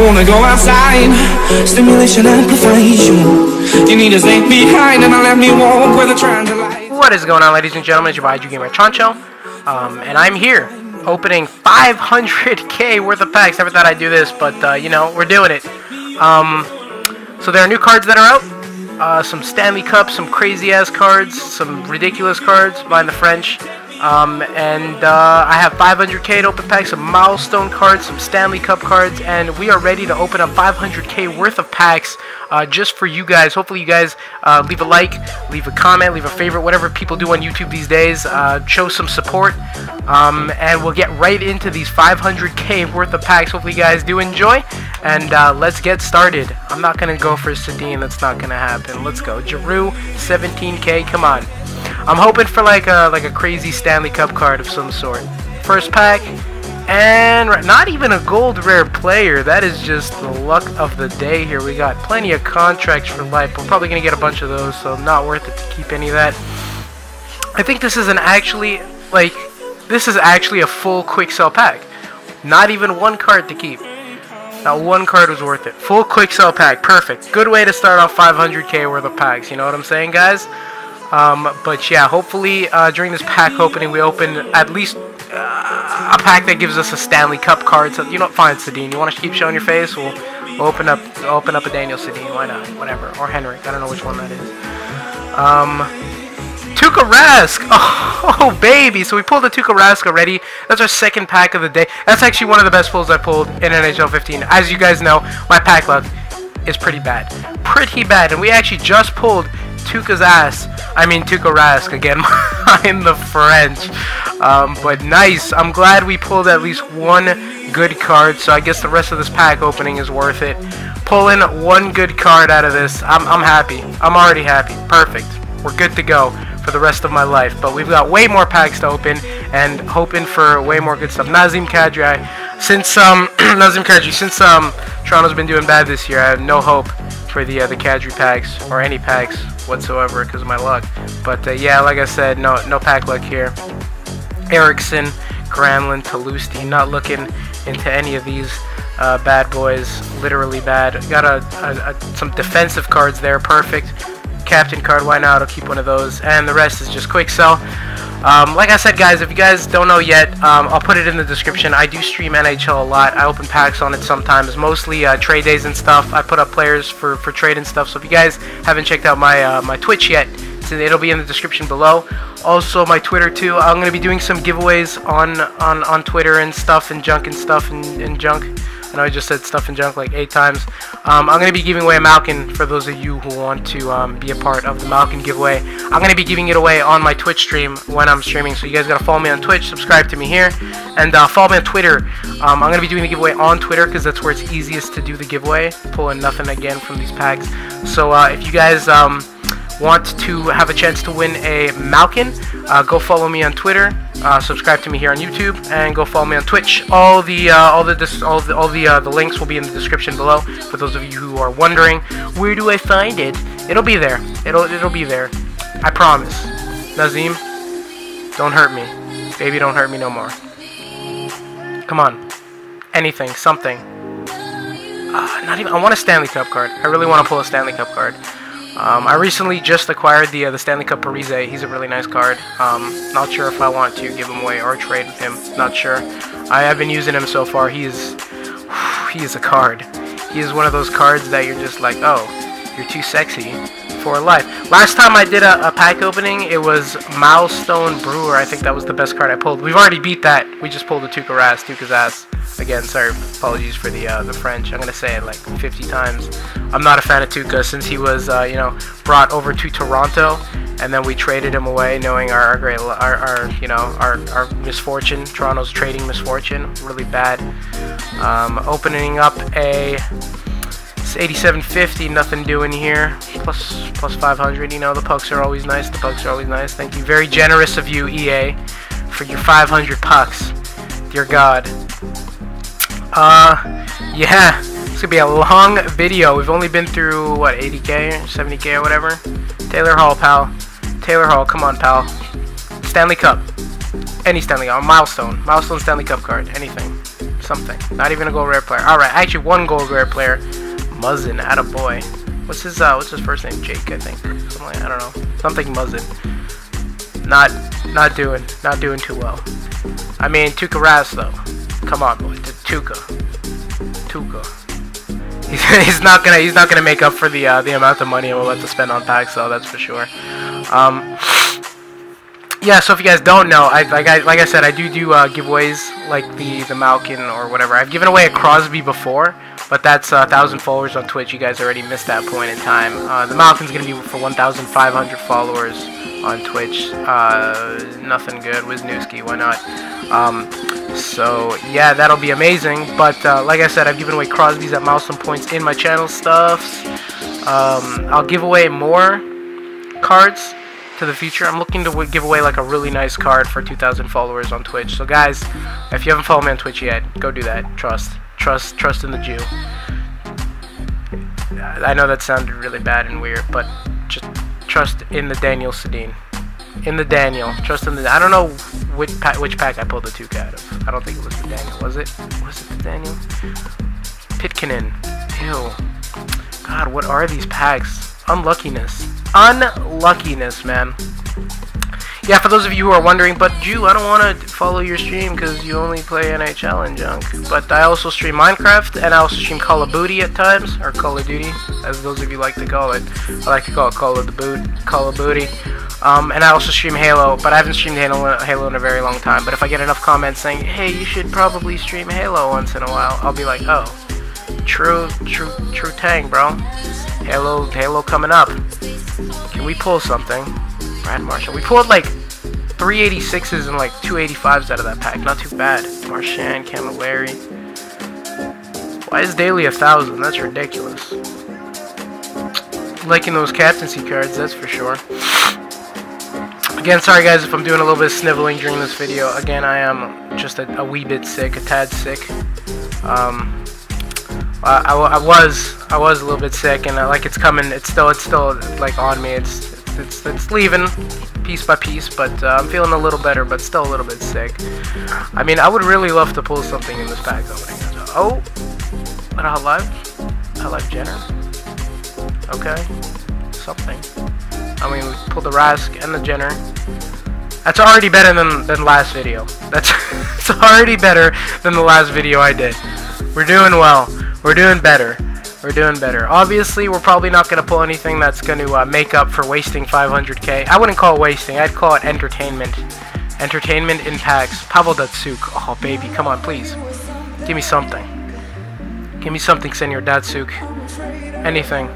I wanna go outside. Stimulation amplification. You need to stay behind and I'll let me walk where they're trying to lie. What is going on, ladies and gentlemen? It's your boy, Drew Gamer Chancho. And I'm here opening 500k worth of packs. Never thought I'd do this, but you know, we're doing it. So there are new cards that are out. Some Stanley Cups, some crazy-ass cards, some ridiculous cards, mind the French. I have 500k to open packs, some milestone cards, some Stanley Cup cards, and we are ready to open up 500k worth of packs just for you guys. Hopefully you guys leave a like, leave a comment, leave a favorite, whatever people do on YouTube these days. Show some support, and we'll get right into these 500k worth of packs. Hopefully you guys do enjoy, and let's get started. I'm not going to go for Sedin, that's not going to happen. Let's go. Giroux, 17k, come on. I'm hoping for like a crazy Stanley Cup card of some sort. First pack, and not even a gold rare player. That is just the luck of the day here. We got plenty of contracts for life. We're probably going to get a bunch of those, so not worth it to keep any of that. I think this is actually a full quick sell pack. Not even one card to keep. Not one card was worth it. Full quick sell pack. Perfect. Good way to start off 500k worth of packs. You know what I'm saying, guys? But yeah, hopefully during this pack opening we open at least a pack that gives us a Stanley Cup card. So, you know, fine, Sedin, you want to keep showing your face? We'll open up a Daniel Sedin. Why not? Whatever. Or Henrik. I don't know which one that is. Taveras. Oh, baby. So we pulled the Taveras already. That's our second pack of the day. That's actually one of the best pulls I pulled in NHL 15. As you guys know, my pack luck is pretty bad. Pretty bad. And we actually just pulled Taveras again. I'm the French. But nice. I'm glad we pulled at least one good card. So I guess the rest of this pack opening is worth it. Pulling one good card out of this, I'm happy. I'm already happy. Perfect. We're good to go for the rest of my life. But we've got way more packs to open and hoping for way more good stuff. Nazem Kadri. Since Toronto's been doing bad this year, I have no hope for the Kadri packs or any packs whatsoever because of my luck. But yeah, like I said, no pack luck here. Erickson, Granlund, Talusti, not looking into any of these bad boys. Literally bad. Got some defensive cards there. Perfect. Captain card, why not? I'll keep one of those. And the rest is just quick sell. Like I said, guys, if you guys don't know yet, I'll put it in the description. I do stream NHL a lot. I open packs on it sometimes, mostly trade days and stuff. I put up players for trade and stuff. So if you guys haven't checked out my Twitch yet, it'll be in the description below. Also my Twitter too. I'm going to be doing some giveaways on Twitter and stuff and junk and stuff and junk. I know I just said stuff and junk like 8 times. I'm going to be giving away a Malkin for those of you who want to be a part of the Malkin giveaway. I'm going to be giving it away on my Twitch stream when I'm streaming. So you guys got to follow me on Twitch, subscribe to me here, and follow me on Twitter. I'm going to be doing the giveaway on Twitter because that's where it's easiest to do the giveaway. Pulling nothing again from these packs. So if you guys want to have a chance to win a Malkin, go follow me on Twitter. Subscribe to me here on YouTube and go follow me on Twitch. All the links will be in the description below. For those of you who are wondering, where do I find it? It'll be there. It'll be there. I promise. Nazem, don't hurt me, baby. Don't hurt me no more. Come on. Anything. Something. Not even. I want a Stanley Cup card. I really want to pull a Stanley Cup card. I recently just acquired the Stanley Cup Parise. He's a really nice card. Not sure if I want to give him away or trade with him. Not sure. I have been using him so far. He is a card. He is one of those cards that you're just like, oh, you're too sexy for life. Last time I did a pack opening, it was Milestone Brewer. I think that was the best card I pulled. We've already beat that. We just pulled the Taveras. Again, sorry, apologies for the French. I'm going to say it like 50 times. I'm not a fan of Tuukka since he was, you know, brought over to Toronto, and then we traded him away, knowing our misfortune. Toronto's trading misfortune, really bad. Opening up a 87.50, nothing doing here. Plus 500. You know, the pucks are always nice. The pucks are always nice. Thank you, very generous of you, EA, for your 500 pucks. Dear God. Yeah, it's gonna be a long video. We've only been through, what, 80k or 70k or whatever. Taylor Hall, pal. Taylor Hall, come on, pal. Stanley Cup. Any Stanley Cup. Milestone. Milestone Stanley Cup card. Anything. something. Not even a goal rare player. Alright, actually one goal rare player. Muzzin, attaboy. What's his first name? Jake, I think. Something like, I don't know. Something Muzzin. Not doing too well. I mean, Tuukka Rask though. Come on, boy. Tuukka. He's not gonna make up for the amount of money we'll have to spend on packs, though. That's for sure. Yeah. So if you guys don't know, like I said, I do giveaways like the Malkin or whatever. I've given away a Crosby before, but that's 1,000 followers on Twitch. You guys already missed that point in time. The Malkin's gonna be for 1,500 followers on Twitch. Nothing good. Wisniewski, why not? So yeah, that'll be amazing. But like I said, I've given away Crosby's at milestone points in my channel stuffs. I'll give away more cards to the future. I'm looking to give away like a really nice card for 2,000 followers on Twitch. So guys, if you haven't followed me on Twitch yet, go do that. Trust in the Jew. I know that sounded really bad and weird, but just trust in the Daniel Sedin. In the Daniel, trust in the. I don't know which pack I pulled the Tuukka out of. I don't think it was the Daniel. Was it? Was it the Daniel? Pitkinen. Ew. God, what are these packs? Unluckiness. Unluckiness, man. Yeah, for those of you who are wondering, but Jew, I don't want to follow your stream because you only play NHL and junk. But I also stream Minecraft, and I also stream Call of Duty at times, or Call of Duty, as those of you like to call it. I like to call it Call of the Boot, Call of Booty. And I also stream Halo, but I haven't streamed Halo in a very long time. But if I get enough comments saying, hey, you should probably stream Halo once in a while, I'll be like, oh, true tang, bro. Halo coming up. Can we pull something? Brad Marchand. We pulled like 386s and like 285s out of that pack. Not too bad. Marchand, Camilleri. Why is daily 1,000? That's ridiculous. Liking those captaincy cards, that's for sure. Again, sorry guys if I'm doing a little bit of sniveling during this video. Again, I am just a wee bit sick, a tad sick. I was a little bit sick, and like it's coming. It's still like on me. It's leaving piece by piece, but I'm feeling a little better, but still a little bit sick. I mean, I would really love to pull something in this pack opening. Oh, but I love Jenner. Okay, something. I mean, we pulled the Rask and the Jenner. That's already better than last video. That's it's already better than the last video I did. We're doing well. We're doing better. We're doing better. Obviously, we're probably not going to pull anything that's going to make up for wasting 500k. I wouldn't call it wasting. I'd call it entertainment. Entertainment impacts. Pavel Datsyuk. Oh, baby. Come on, please. Give me something. Give me something, Senor Datsyuk. Anything.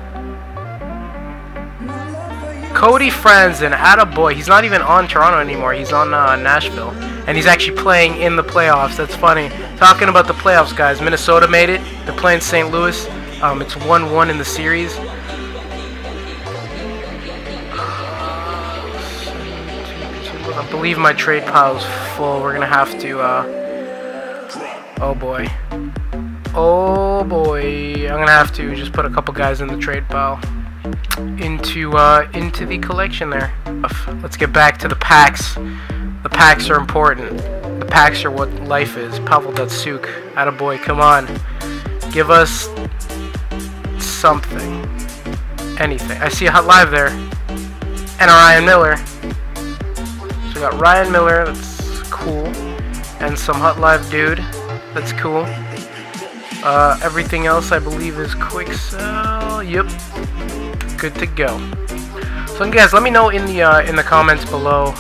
Cody Franzen. Attaboy. He's not even on Toronto anymore. He's on Nashville. And he's actually playing in the playoffs. That's funny. Talking about the playoffs, guys. Minnesota made it. They're playing St. Louis. It's 1-1 in the series. I believe my trade pile's full. We're gonna have to. Oh boy. Oh boy. I'm gonna have to just put a couple guys in the trade pile into the collection there. Let's get back to the packs. The packs are important. The packs are what life is. Pavel Datsyuk. Attaboy, come on. Give us something. Anything. I see a hot live there. And a Ryan Miller. So we got Ryan Miller, that's cool. And some hot live dude. That's cool. Everything else I believe is quick sell. Yep. Good to go. So guys, let me know in the comments below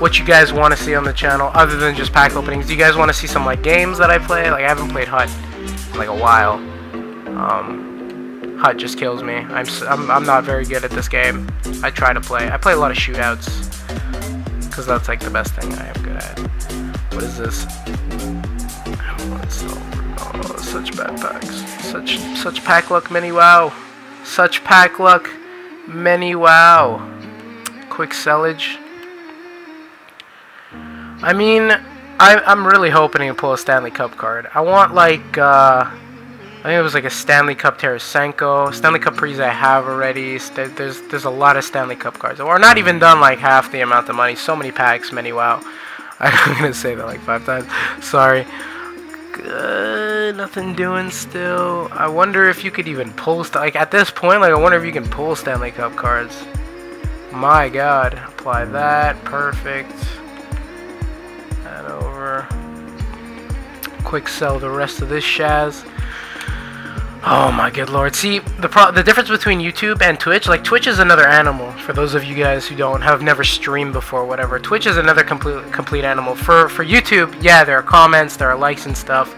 what you guys want to see on the channel other than just pack openings. Do you guys want to see some like games that I play? Like I haven't played HUT in like a while. HUT just kills me. I'm not very good at this game. I try to play. I play a lot of shootouts because that's like the best thing I am good at. What is this? I don't want to sell. Oh, such bad packs. Such pack luck, mini wow. Such pack luck, mini wow. Quick sellage. I mean, I'm really hoping to pull a Stanley Cup card. I want like. I think it was like a Stanley Cup Tarasenko, Stanley Cup Parise I have already. There's a lot of Stanley Cup cards. We're not even done like half the amount of money. So many packs, many wow. I'm gonna say that like 5 times. Sorry. good. Nothing doing still. I wonder if you could even pull, like at this point, like I wonder if you can pull Stanley Cup cards. My God. Apply that. Perfect. That over. Quick sell the rest of this Shaz. Oh my good lord. See, the difference between YouTube and Twitch, like Twitch is another animal for those of you guys who have never streamed before, whatever. Twitch is another complete animal. For YouTube, yeah, there are comments, there are likes and stuff.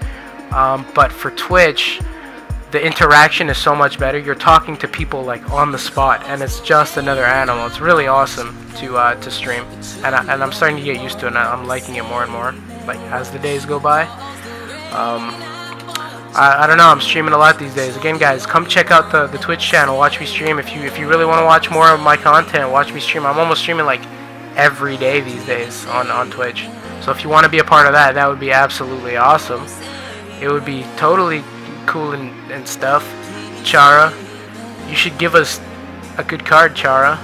But for Twitch, the interaction is so much better. You're talking to people like on the spot, and it's just another animal. It's really awesome to stream, and I'm starting to get used to it, and I'm liking it more and more, like as the days go by. I don't know, I'm streaming a lot these days. Again, guys, come check out the Twitch channel. Watch me stream. If you really want to watch more of my content, watch me stream. I'm almost streaming like every day these days on Twitch. So if you want to be a part of that, that would be absolutely awesome. It would be totally cool and stuff. Chara, you should give us a good card, Chara.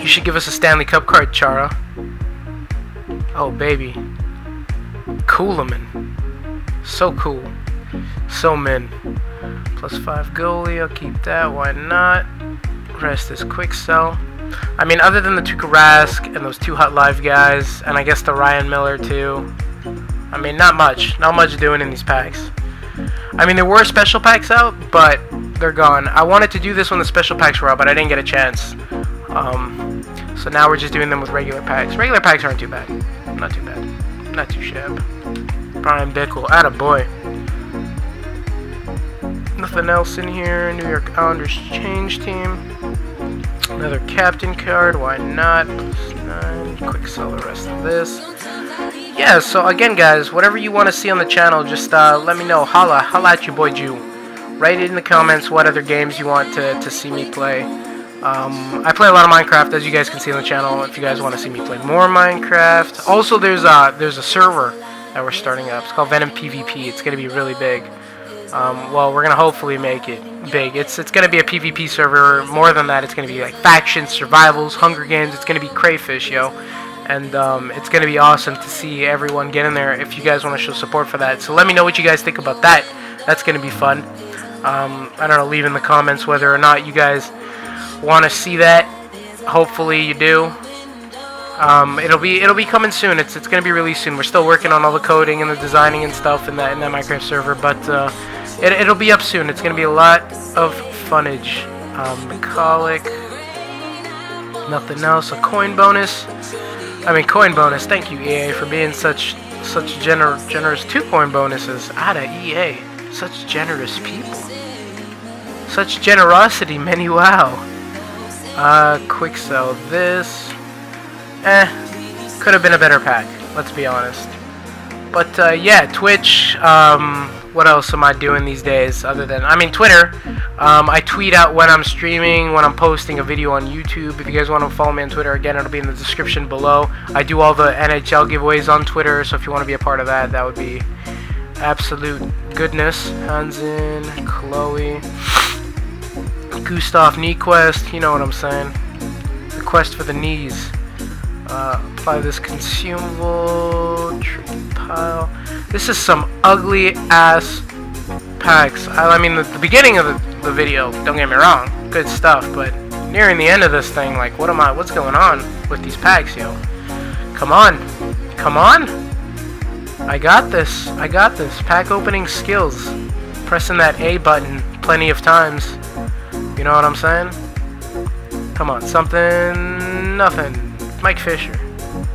You should give us a Stanley Cup card, Chara. Oh, baby. Coolaman. So cool. So min. +5 goalie, I'll keep that, why not? Rest is quick sell. I mean, other than the Tuukka Rask and those two hot live guys, and I guess the Ryan Miller too, I mean, not much doing in these packs. I mean, there were special packs out, but they're gone. I wanted to do this when the special packs were out, but I didn't get a chance. So now we're just doing them with regular packs. Regular packs aren't too bad. Not too bad. Not too shabby. Prime Dickel, attaboy. Nothing else in here. New York Islanders change team. Another captain card. Why not? +9. Quick sell the rest of this. Yeah, so again, guys, whatever you want to see on the channel, just let me know. Holla at your boy Jew. Write in the comments what other games you want to see me play. I play a lot of Minecraft, as you guys can see on the channel. If you guys want to see me play more Minecraft. Also, there's a server that we're starting up. It's called Venom PVP. It's going to be really big. Well, we're gonna hopefully make it big. It's gonna be a PvP server. More than that, it's gonna be like factions, survivals, Hunger Games. It's gonna be crayfish, yo. And it's gonna be awesome to see everyone get in there. If you guys want to show support for that, so let me know what you guys think about that. That's gonna be fun. I don't know. Leave in the comments whether or not you guys want to see that. Hopefully, you do. It'll be coming soon. It's gonna be released soon. We're still working on all the coding and the designing and stuff in that Minecraft server, but it'll be up soon. It's going to be a lot of funnage. Colic. Nothing else. A coin bonus. I mean, coin bonus. Thank you, EA, for being such generous. 2 coin bonuses out of EA. Such generous people. Such generosity, many wow. Quick sell this. Could have been a better pack. Let's be honest. But, yeah, Twitch, what else am I doing these days other than, I mean, Twitter. I tweet out when I'm streaming, when I'm posting a video on YouTube. If you guys want to follow me on Twitter, again, it'll be in the description below. I do all the NHL giveaways on Twitter, so if you want to be a part of that, that would be absolute goodness. Hansen, Chloe, Gustav Nyquist, you know what I'm saying. The quest for the knees. Apply this consumable tree pile. This is some ugly ass packs. I mean, the beginning of the video, don't get me wrong, good stuff, but nearing the end of this thing, like, what's going on with these packs, yo? Come on, come on. I got this. Pack opening skills, pressing that A button plenty of times, you know what I'm saying? Come on, something, nothing. Mike Fisher.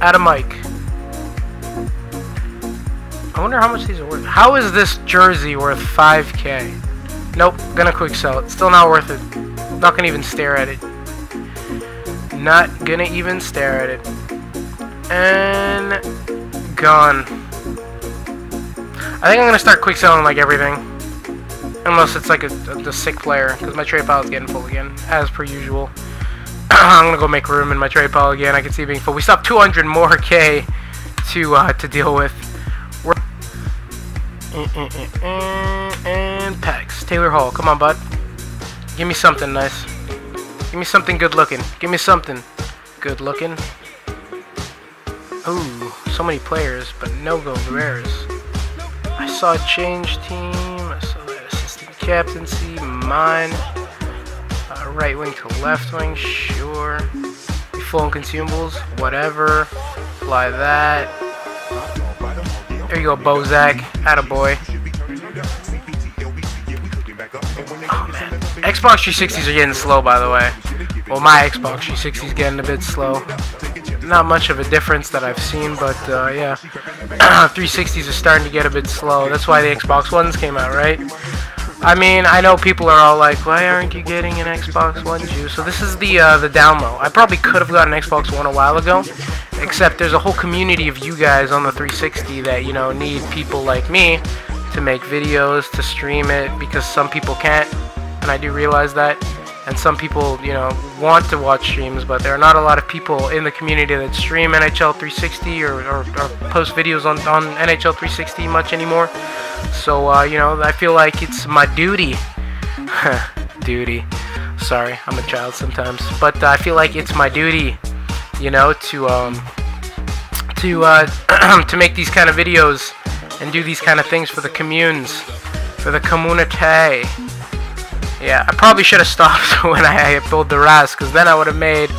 Add a mic. I wonder how much these are worth. How is this jersey worth 5K? Nope. Gonna quick sell it. Still not worth it. Not gonna even stare at it. Not gonna even stare at it. And gone. I think I'm gonna start quick selling like everything. Unless it's like a sick player. Because my trade pile is getting full again. As per usual. I'm gonna go make room in my trade pile again. I can see it being full. We still have 200 more K to deal with. We're and packs. Taylor Hall, come on, bud. Give me something nice. Give me something good looking. Give me something good looking. Ooh, so many players, but no gold rares. saw change team, I saw that assistant captaincy, mine, right wing to left wing, sure, full and consumables, whatever, apply that, there you go Bozak, attaboy. Oh man, Xbox 360s are getting slow by the way, well my Xbox 360 is getting a bit slow. Not much of a difference that I've seen, but yeah, 360s are starting to get a bit slow. That's why the Xbox Ones came out, right? I mean, I know people are all like, why aren't you getting an Xbox One, Jew? So this is the down low. I probably could have gotten an Xbox One a while ago, except there's a whole community of you guys on the 360 that, you know, need people like me to make videos, to stream it, because some people can't, and I do realize that. And some people, you know, want to watch streams, but there are not a lot of people in the community that stream NHL 360 or post videos on NHL 360 much anymore. So, you know, I feel like it's my duty. Duty. Sorry, I'm a child sometimes. But I feel like it's my duty, you know, to make these kind of videos and do these kind of things for the communes, for the community. Yeah, I probably should have stopped when I pulled the Ras, because then I would have made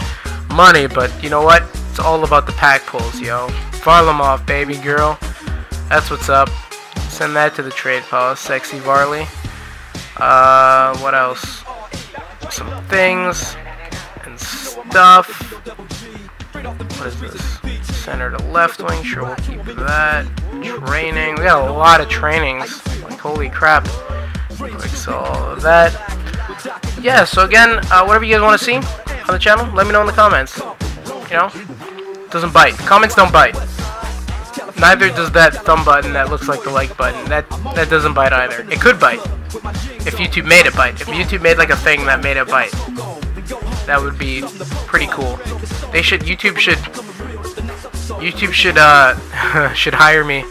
money, but you know what? It's all about the pack pulls, yo. Varlamov, baby girl. That's what's up. Send that to the trade pile, sexy Varley. What else? Some things and stuff. What is this? Center to left wing, sure we'll keep that. Training, we got a lot of trainings. Like, holy crap. Like so, all of that. Yeah, so again, whatever you guys want to see on the channel, let me know in the comments. You know, doesn't bite. Comments don't bite. Neither does that thumb button that looks like the like button. That doesn't bite either. It could bite. If YouTube made it bite. If YouTube made like a thing that made it bite, that would be pretty cool. They should. YouTube should should hire me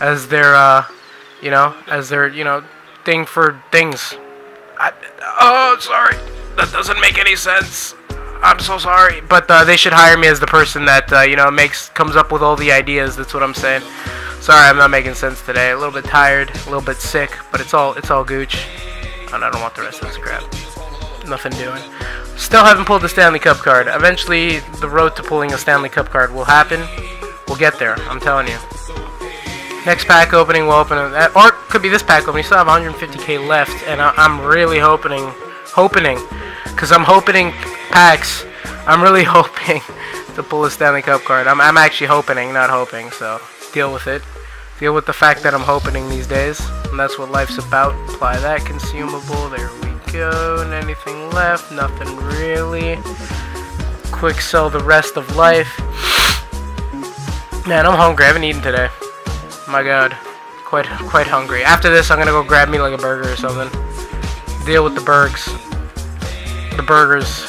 as their you know, as their, you know, thing for things. Oh, sorry. That doesn't make any sense. I'm so sorry. But they should hire me as the person that, you know, comes up with all the ideas. That's what I'm saying. Sorry, I'm not making sense today. A little bit tired, a little bit sick, but it's all gooch. And I don't want the rest of this crap. Nothing doing. Still haven't pulled the Stanley Cup card. Eventually, the road to pulling a Stanley Cup card will happen. We'll get there. I'm telling you. Next pack opening, we'll open that, or it could be this pack opening. Still have 150k left, and I'm really hoping, because I'm hoping packs. I'm really hoping to pull a Stanley Cup card. I'm actually hoping, not hoping. So deal with it. Deal with the fact that I'm hoping these days, and that's what life's about. Apply that consumable. There we go. And anything left? Nothing really. Quick sell the rest of life. Man, I'm hungry. I haven't eaten today. My god, quite hungry. After this, I'm gonna go grab me like a burger or something. Deal with the burgers. The burgers.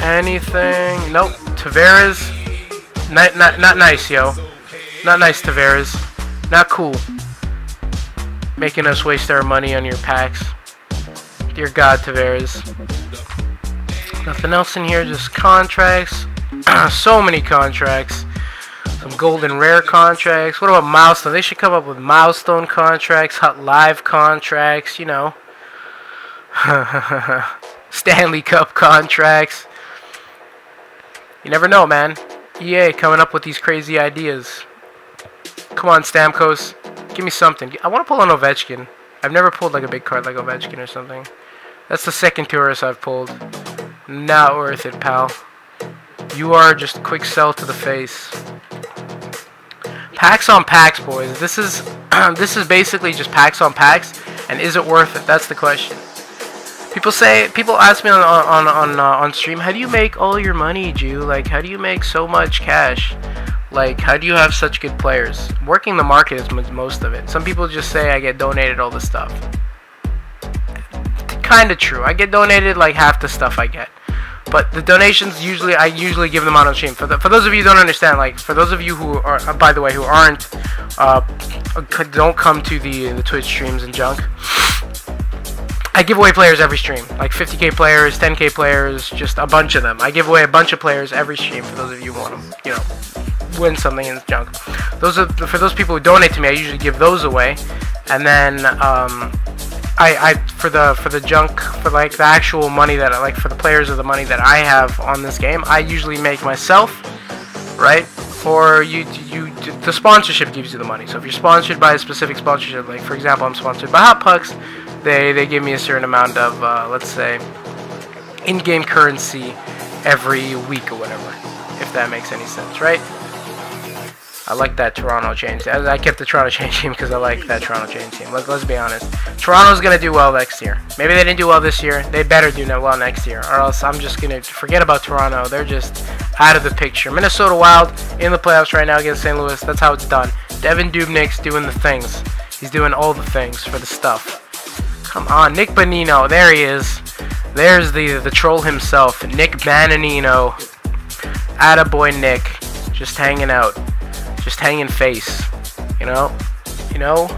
Anything? Nope. Taveras. Not nice, yo. Not nice, Taveras. Not cool. Making us waste our money on your packs. Dear God, Taveras. Nothing else in here. Just contracts. So many contracts. Some golden rare contracts. What about milestone? They should come up with milestone contracts, hot live contracts, you know. Stanley Cup contracts. You never know, man. EA coming up with these crazy ideas. Come on, Stamkos. Give me something. I want to pull an Ovechkin. I've never pulled like a big card like Ovechkin or something. That's the second tourist I've pulled. Not worth it, pal. You are just a quick sell to the face. Packs on packs, boys. This is this is basically just packs on packs, and is it worth it? That's the question. People ask me on stream, how do you make all your money, Jew? Like, how do you make so much cash? Like, how do you have such good players? Working the market is most of it. Some people just say I get donated all the stuff. Kind of true. I get donated like half the stuff I get. But the donations, I usually give them out on stream. For those of you who don't understand, like, for those of you who are, by the way, who aren't, don't come to the Twitch streams and junk. I give away players every stream, like 50k players, 10k players, just a bunch of them. I give away a bunch of players every stream for those of you who want them, you know. win something in the junk. Those are for those people who donate to me. I usually give those away, and then for the junk, for like the actual money that I like for the players or the money that I have on this game, I usually make myself, right? Or the sponsorship gives you the money. So if you're sponsored by a specific sponsorship, like for example, I'm sponsored by Hot Pucks, they give me a certain amount of let's say in-game currency every week or whatever, if that makes any sense, right? I like that Toronto change. I kept the Toronto change team because I like that Toronto change team. Let's be honest. Toronto's going to do well next year. Maybe they didn't do well this year. They better do well next year, or else I'm just going to forget about Toronto. They're just out of the picture. Minnesota Wild in the playoffs right now against St. Louis. That's how it's done. Devin Dubnik's doing the things. He's doing all the things for the stuff. Come on, Nick Bonino. There he is. There's the troll himself, Nick Bonino. Attaboy Nick. Just hanging out. Just hanging face. You know? You know.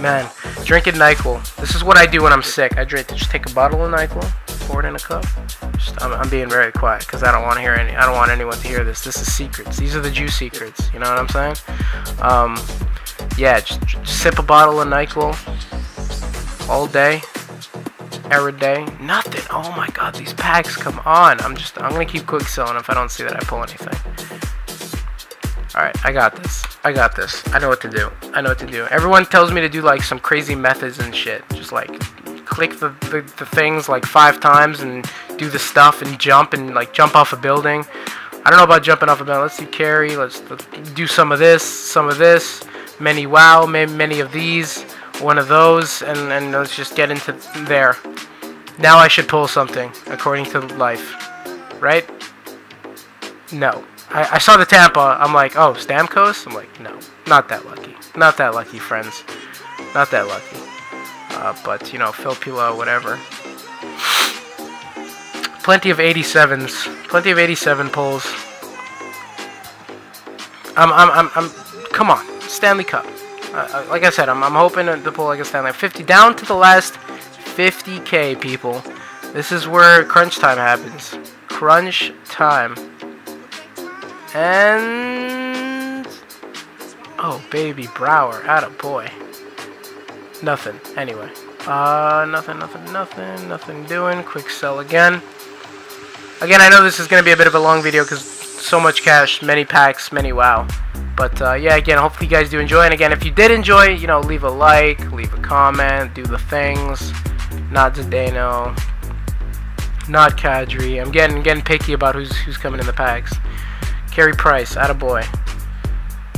Man, drinking NyQuil. This is what I do when I'm sick. I drink. Just take a bottle of NyQuil, pour it in a cup. I'm being very quiet because I don't want to hear any. I don't want anyone to hear this. This is secrets. These are the juice secrets. You know what I'm saying? Yeah, just sip a bottle of NyQuil all day, every day. Nothing. Oh my God, these packs. Come on. I'm gonna keep quick selling. If I don't see that, I pull anything. All right, I got this. I know what to do. Everyone tells me to do like some crazy methods and shit. Just like click the things like 5 times and do the stuff and jump off a building. I don't know about jumping off a building. Let's do carry. Let's do some of this. Many wow, many of these, one of those, and let's just get into there. Now I should pull something, according to life, right? No. I saw the Tampa, I'm like, oh, Stamkos? I'm like, no, not that lucky, friends. Not that lucky. But, you know, Phil Pilo, whatever. Plenty of 87 pulls. Come on. Stanley Cup. Like I said, I'm hoping to pull like a Stanley Cup. 50 down to the last 50K, people. This is where crunch time happens. Crunch time. And oh, baby Brower, attaboy. Nothing. Anyway, nothing doing. Quick sell again. Again, I know this is gonna be a bit of a long video because so much cash, many packs, many wow. But yeah, again, hopefully you guys do enjoy. And again, if you did enjoy, you know, leave a like, leave a comment, do the things. Not Zdeno, not Kadri. I'm getting picky about who's coming in the packs. Carey Price, attaboy.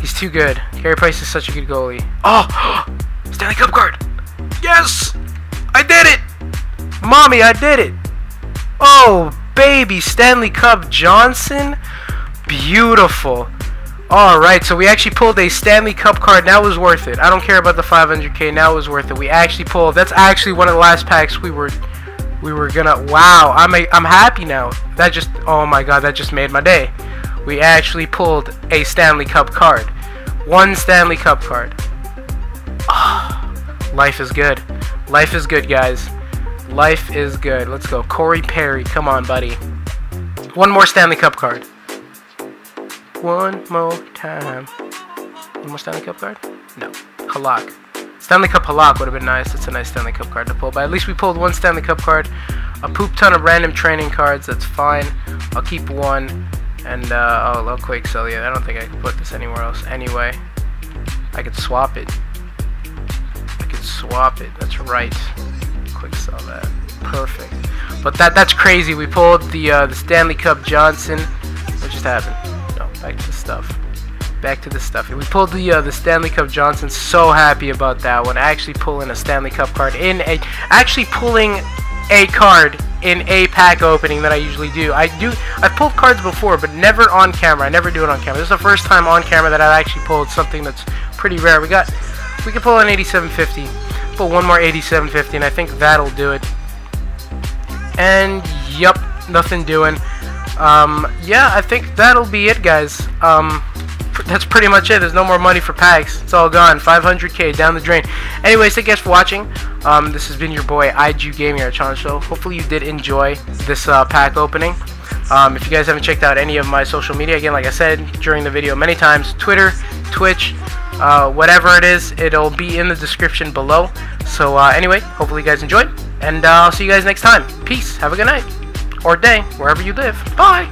He's too good. Carey Price is such a good goalie. Oh, Stanley Cup card. Yes, I did it, mommy. I did it. Oh, baby, Stanley Cup Johnson. Beautiful. Alright, so we actually pulled a Stanley Cup card. Now it was worth it. I don't care about the 500K. Now it was worth it. We actually pulled. That's actually one of the last packs we were gonna. Wow, I'm happy now. That just, oh my God, that just made my day. We actually pulled a Stanley Cup card. One Stanley Cup card. Oh, life is good. Life is good, guys. Life is good. Let's go. Corey Perry, come on, buddy. One more Stanley Cup card. One more Stanley Cup card? No. Halak. Stanley Cup Halak would have been nice. It's a nice Stanley Cup card to pull. But at least we pulled one Stanley Cup card. A poop ton of random training cards. That's fine. I'll keep one. And, I'll quick sell you. I don't think I can put this anywhere else. Anyway, I could swap it. That's right. Quick sell that. Perfect. But that's crazy. We pulled the Stanley Cup Johnson. What just happened? Back to the stuff. We pulled the Stanley Cup Johnson. So happy about that one. Actually pulling a Stanley Cup card in a, actually pulling a card in a pack opening that I usually do. I've pulled cards before, but never on camera. I never do it on camera. This is the first time on camera that I've actually pulled something that's pretty rare. We could pull an 8750. Pull one more 8750, and I think that'll do it. And yup, nothing doing. Yeah, I think that'll be it, guys. That's pretty much it. There's no more money for packs. It's all gone. 500K down the drain. Anyways, thank you guys for watching. This has been your boy, Drew Gamer Chancho. Hopefully you did enjoy this pack opening. If you guys haven't checked out any of my social media, again, like I said during the video many times, Twitter, Twitch, whatever it is, it'll be in the description below. So anyway, hopefully you guys enjoyed, and I'll see you guys next time. Peace, have a good night, or day, wherever you live. Bye!